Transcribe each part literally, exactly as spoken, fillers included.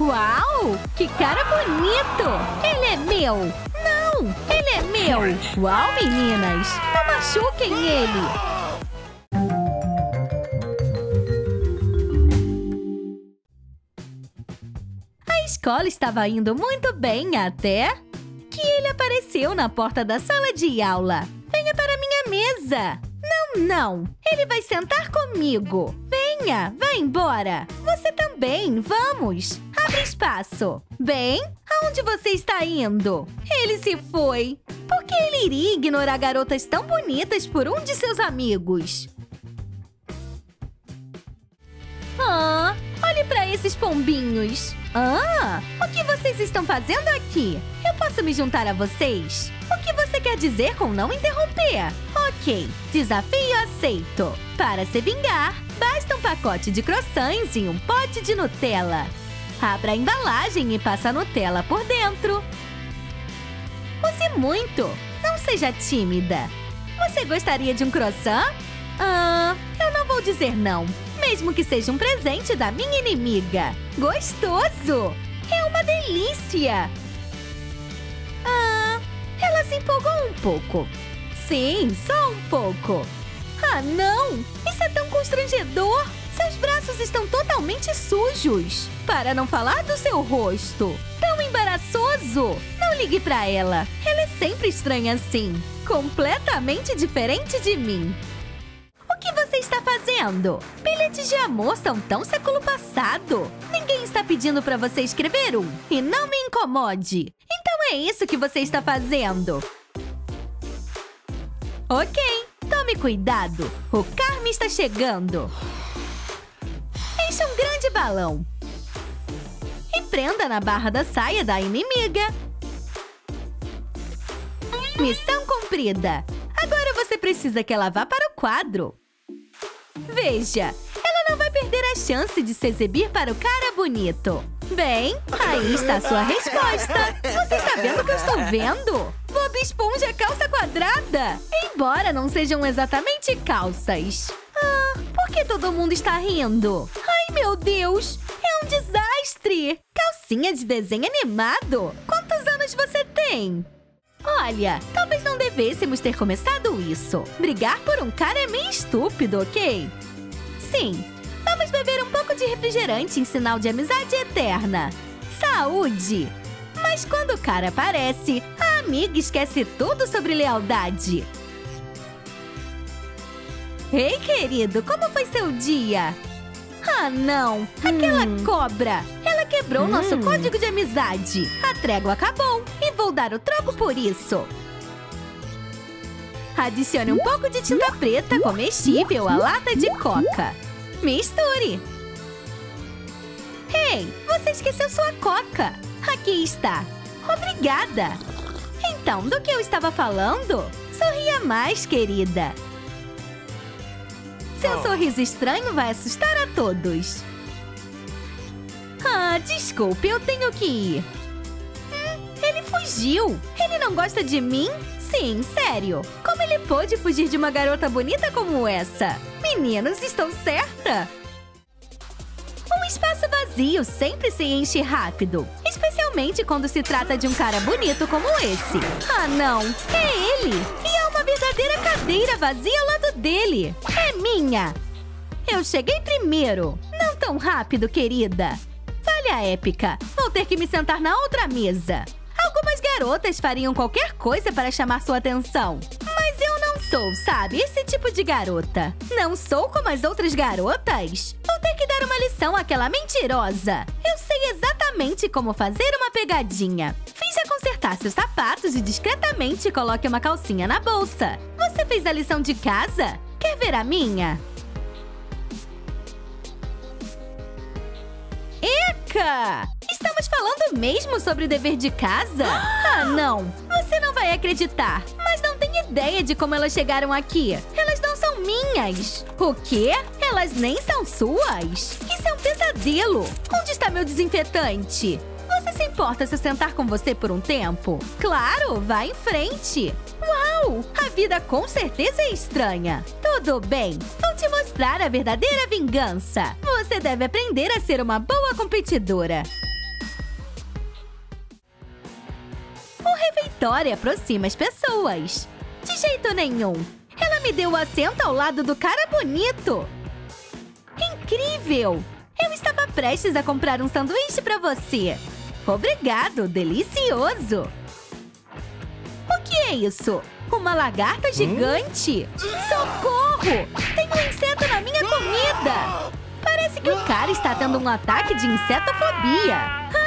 Uau! Que cara bonito! Ele é meu! Não! Ele é meu! Uau, meninas! Não machuquem ele! A escola estava indo muito bem até que ele apareceu na porta da sala de aula. Venha para minha mesa. Não, não. Ele vai sentar comigo. Venha, vá embora. Você também, vamos. Abre espaço. Bem, aonde você está indo? Ele se foi. Por que ele iria ignorar garotas tão bonitas por um de seus amigos? Ah, olhe para esses pombinhos. Ah, o que vocês estão fazendo aqui? Eu posso me juntar a vocês? O que você quer dizer com não interromper? Ok, desafio aceito. Para se vingar, basta um pacote de croissants e um pote de Nutella. Abra a embalagem e passa a Nutella por dentro. Use muito. Não seja tímida. Você gostaria de um croissant? Ah, eu não vou dizer não. Mesmo que seja um presente da minha inimiga. Gostoso! É uma delícia! Ah, ela se empolgou um pouco. Sim, só um pouco. Ah, não! Isso é tão constrangedor! Seus braços estão totalmente sujos. Para não falar do seu rosto. Tão embaraçoso! Não ligue pra ela. Ela é sempre estranha assim. Completamente diferente de mim. O que você está fazendo? Bilhetes de amor são tão século passado. Ninguém está pedindo para você escrever um. E não me incomode. Então é isso que você está fazendo. Ok, tome cuidado. O Carme está chegando. Encha um grande balão. E prenda na barra da saia da inimiga. Missão cumprida. Agora você precisa que ela vá para o quadro. Veja, ela não vai perder a chance de se exibir para o cara bonito. Bem, aí está a sua resposta. Você está vendo o que eu estou vendo? Bob Esponja calça quadrada. Embora não sejam exatamente calças. Ah, por que todo mundo está rindo? Ai, meu Deus, é um desastre. Calcinha de desenho animado. Quantos anos você tem? Olha, talvez não devêssemos ter começado isso. Brigar por um cara é meio estúpido, ok? Sim, vamos beber um pouco de refrigerante em sinal de amizade eterna. Saúde! Mas quando o cara aparece, a amiga esquece tudo sobre lealdade. Ei, querido, como foi seu dia? Ah, não! Aquela hum. cobra! Ela quebrou hum. nosso código de amizade. A trégua acabou e vou dar o troco por isso. Adicione um pouco de tinta preta comestível à lata de coca. Misture! Ei, você esqueceu sua coca! Aqui está! Obrigada! Então, do que eu estava falando? Sorria mais, querida! Seu sorriso estranho vai assustar a todos. Ah, desculpe, eu tenho que ir. Hum, ele fugiu. Ele não gosta de mim? Sim, sério. Como ele pôde fugir de uma garota bonita como essa? Meninos, estão certa? Um espaço vazio sempre se enche rápido. Especialmente quando se trata de um cara bonito como esse. Ah, não. É ele. E é uma verdadeira cadeira vazia ao lado dele. É minha! Eu cheguei primeiro! Não tão rápido, querida! Falha épica! Vou ter que me sentar na outra mesa! Algumas garotas fariam qualquer coisa para chamar sua atenção. Mas eu não sou, sabe? Esse tipo de garota. Não sou como as outras garotas. Vou ter que dar uma lição àquela mentirosa. Eu sei exatamente como fazer uma pegadinha. Finja consertar seus sapatos e discretamente coloque uma calcinha na bolsa. Você fez a lição de casa? Quer ver a minha? Eca! Estamos falando mesmo sobre o dever de casa? Ah, não! Você não vai acreditar! Mas não tem ideia de como elas chegaram aqui! Elas não são minhas! O quê? Elas nem são suas? Isso é um pesadelo! Onde está meu desinfetante? Você se importa se eu sentar com você por um tempo? Claro! Vá em frente! Uau! A vida com certeza é estranha! Tudo bem, vou te mostrar a verdadeira vingança! Você deve aprender a ser uma boa competidora! Vitória aproxima as pessoas. De jeito nenhum. Ela me deu o assento ao lado do cara bonito. Incrível! Eu estava prestes a comprar um sanduíche para você. Obrigado, delicioso! O que é isso? Uma lagarta gigante? Socorro! Tem um inseto na minha comida! Parece que o cara está tendo um ataque de insetofobia.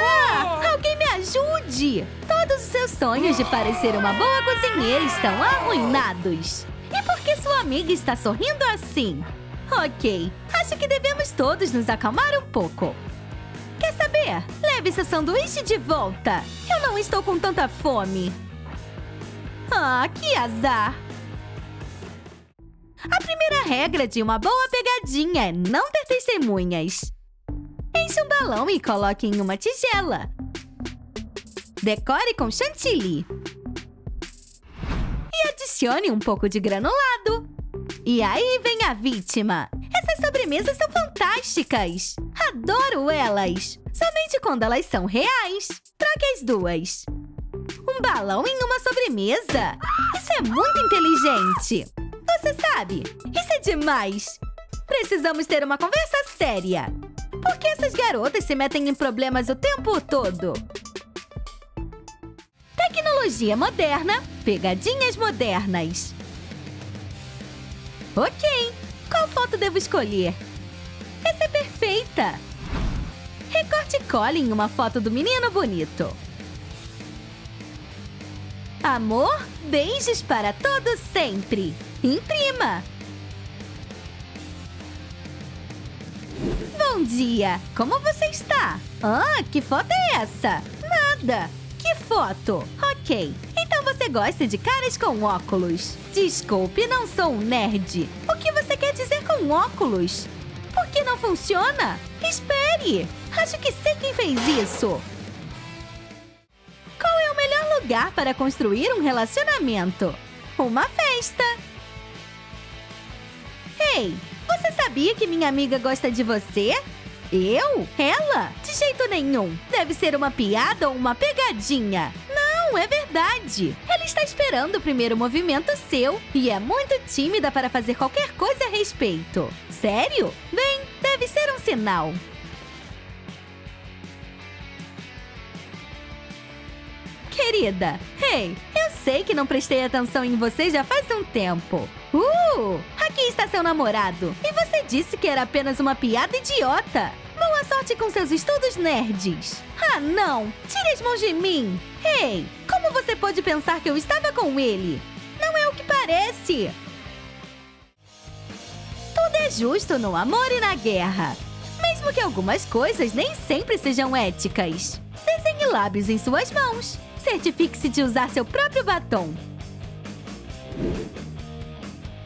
Ah! Alguém me ajude! Todos os seus sonhos de parecer uma boa cozinheira estão arruinados. E por que sua amiga está sorrindo assim? Ok, acho que devemos todos nos acalmar um pouco. Quer saber? Leve seu sanduíche de volta. Eu não estou com tanta fome. Ah, que azar! A primeira regra de uma boa pegadinha é não ter testemunhas. Enche um balão e coloque em uma tigela. Decore com chantilly. E adicione um pouco de granulado. E aí vem a vítima. Essas sobremesas são fantásticas. Adoro elas. Somente quando elas são reais. Troque as duas. Um balão em uma sobremesa. Isso é muito inteligente. Você sabe, isso é demais. Precisamos ter uma conversa séria. Por que essas garotas se metem em problemas o tempo todo? Tecnologia moderna, pegadinhas modernas. Ok, qual foto devo escolher? Essa é perfeita! Recorte e cole em uma foto do menino bonito. Amor, beijos para todos sempre! Imprima! Bom dia! Como você está? Ah, que foto é essa? Nada! Que foto? Ok, então você gosta de caras com óculos. Desculpe, não sou um nerd. O que você quer dizer com óculos? Por que não funciona? Espere! Acho que sei quem fez isso. Qual é o melhor lugar para construir um relacionamento? Uma festa! Ei, você sabia que minha amiga gosta de você? Eu? Ela? De jeito nenhum! Deve ser uma piada ou uma pegadinha! Não, é verdade! Ela está esperando o primeiro movimento seu e é muito tímida para fazer qualquer coisa a respeito. Sério? Bem, deve ser um sinal. Querida, ei, eu sei que não prestei atenção em você já faz um tempo. Uh! Aqui está seu namorado. E você disse que era apenas uma piada idiota. Boa sorte com seus estudos nerds. Ah, não! Tire as mãos de mim! Ei, como você pode pensar que eu estava com ele? Não é o que parece. Tudo é justo no amor e na guerra. Mesmo que algumas coisas nem sempre sejam éticas. Desenhe lábios em suas mãos. Certifique-se de usar seu próprio batom.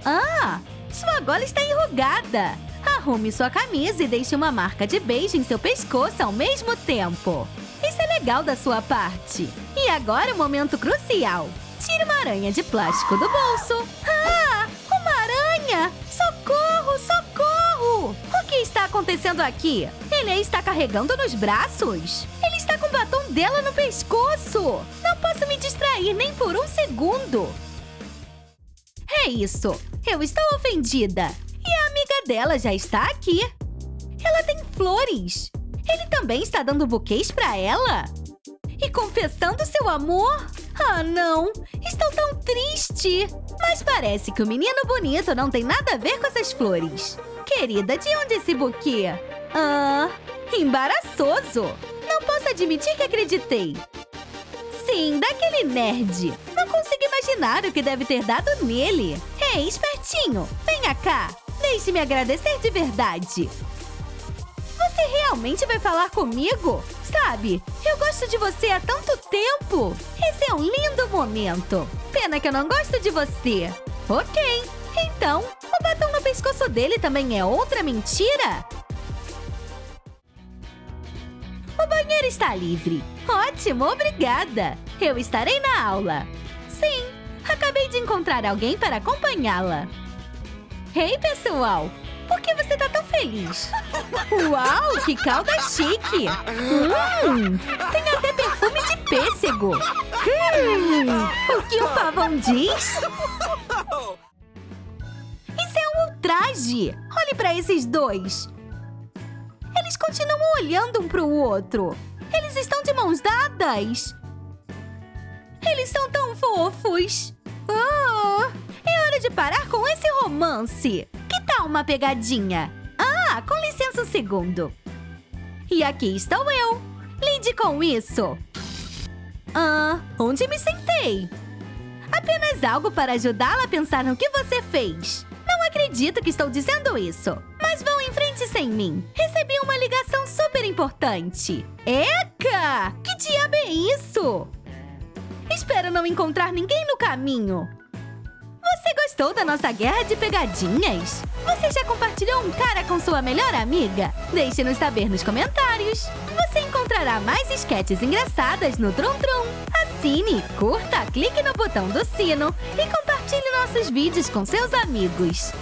Ah, sua gola está enrugada. Arrume sua camisa e deixe uma marca de beijo em seu pescoço ao mesmo tempo. Isso é legal da sua parte. E agora o momento crucial. Tire uma aranha de plástico do bolso. Ah, uma aranha! Socorro, socorro! O que está acontecendo aqui? Ele está carregando nos braços? Ele está com o batom dela no pescoço. Não posso me distrair nem por um segundo. É isso! Eu estou ofendida! E a amiga dela já está aqui! Ela tem flores! Ele também está dando buquês para ela? E confessando seu amor? Ah, não! Estou tão triste! Mas parece que o menino bonito não tem nada a ver com essas flores! Querida, de onde esse buquê? Ah, embaraçoso! Não posso admitir que acreditei! Sim, daquele nerd! Não consigo imaginar o que deve ter dado nele! Ei, espertinho! Venha cá! Deixe-me agradecer de verdade! Você realmente vai falar comigo? Sabe, eu gosto de você há tanto tempo! Esse é um lindo momento! Pena que eu não gosto de você! Ok, então, o batom no pescoço dele também é outra mentira? O banheiro está livre! Ótimo, obrigada! Eu estarei na aula! Sim, acabei de encontrar alguém para acompanhá-la! Ei, pessoal! Por que você tá tão feliz? Uau, que calda chique! Hum, tem até perfume de pêssego! Hum, o que o pavão diz? Isso é um ultraje! Olhe pra esses dois! Eles continuam olhando um pro outro! Eles estão de mãos dadas! Eles são tão fofos! Oh, é hora de parar com esse romance! Que tal uma pegadinha? Ah, com licença um segundo! E aqui estou eu! Lide com isso! Ah, onde me sentei? Apenas algo para ajudá-la a pensar no que você fez. Não acredito que estou dizendo isso. Mas vão em frente sem mim. Recebi uma ligação super importante. Eca! Que diabo é isso? Espero não encontrar ninguém no caminho. Você gostou da nossa guerra de pegadinhas? Você já compartilhou um cara com sua melhor amiga? Deixe-nos saber nos comentários. Você encontrará mais esquetes engraçadas no Trum Trum. Assine, curta, clique no botão do sino e compartilhe nossos vídeos com seus amigos.